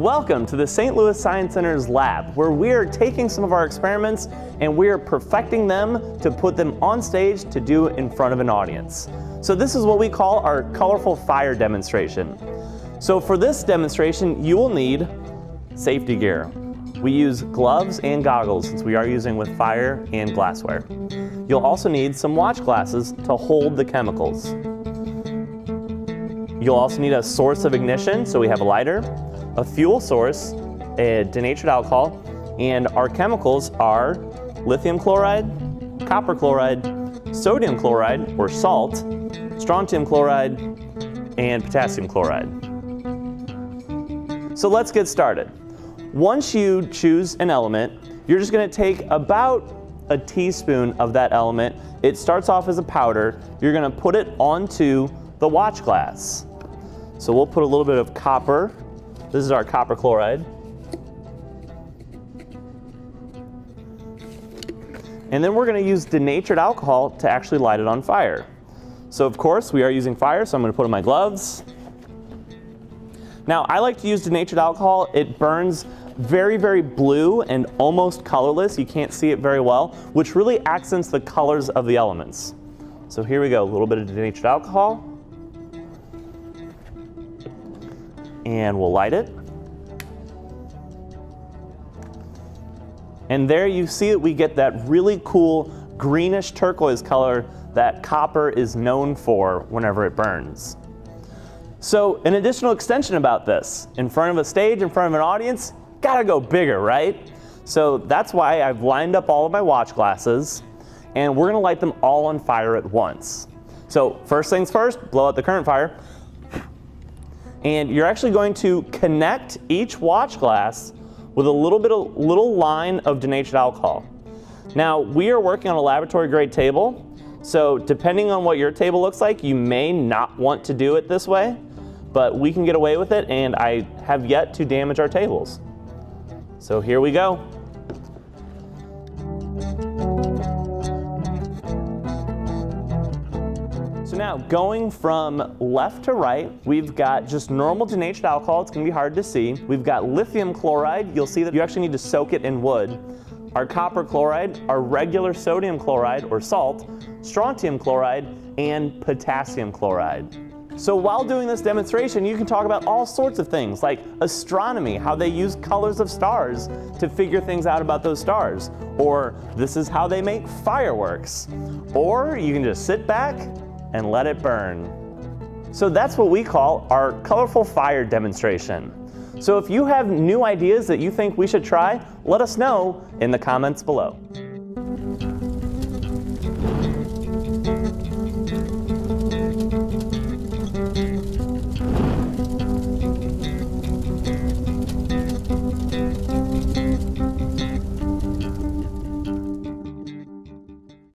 Welcome to the St. Louis Science Center's lab, where we are taking some of our experiments and we are perfecting them to put them on stage to do in front of an audience. So this is what we call our colorful fire demonstration. So for this demonstration, you will need safety gear. We use gloves and goggles since we are using with fire and glassware. You'll also need some watch glasses to hold the chemicals. You'll also need a source of ignition, so we have a lighter, a fuel source, a denatured alcohol, and our chemicals are lithium chloride, copper chloride, sodium chloride or salt, strontium chloride, and potassium chloride. So let's get started. Once you choose an element, you're just going to take about a teaspoon of that element. It starts off as a powder. You're going to put it onto the watch glass. So we'll put a little bit of copper. This is our copper chloride. And then we're going to use denatured alcohol to actually light it on fire. So of course we are using fire, so I'm going to put on my gloves. Now I like to use denatured alcohol. It burns very, very blue and almost colorless. You can't see it very well, which really accents the colors of the elements. So here we go, a little bit of denatured alcohol. And we'll light it. And there you see it, we get that really cool greenish turquoise color that copper is known for whenever it burns. So an additional extension about this, in front of a stage, in front of an audience, gotta go bigger, right? So that's why I've lined up all of my watch glasses, and we're gonna light them all on fire at once. So first things first, blow out the current fire, and you're actually going to connect each watch glass with a little line of denatured alcohol. Now we are working on a laboratory grade table, so depending on what your table looks like, you may not want to do it this way, but we can get away with it, and I have yet to damage our tables. So here we go. So now going from left to right, we've got just normal denatured alcohol. It's going to be hard to see. We've got lithium chloride. You'll see that you actually need to soak it in wood. Our copper chloride, our regular sodium chloride or salt, strontium chloride, and potassium chloride. So while doing this demonstration, you can talk about all sorts of things like astronomy, how they use colors of stars to figure things out about those stars, or this is how they make fireworks, or you can just sit back and let it burn. So that's what we call our colorful fire demonstration. So if you have new ideas that you think we should try, let us know in the comments below.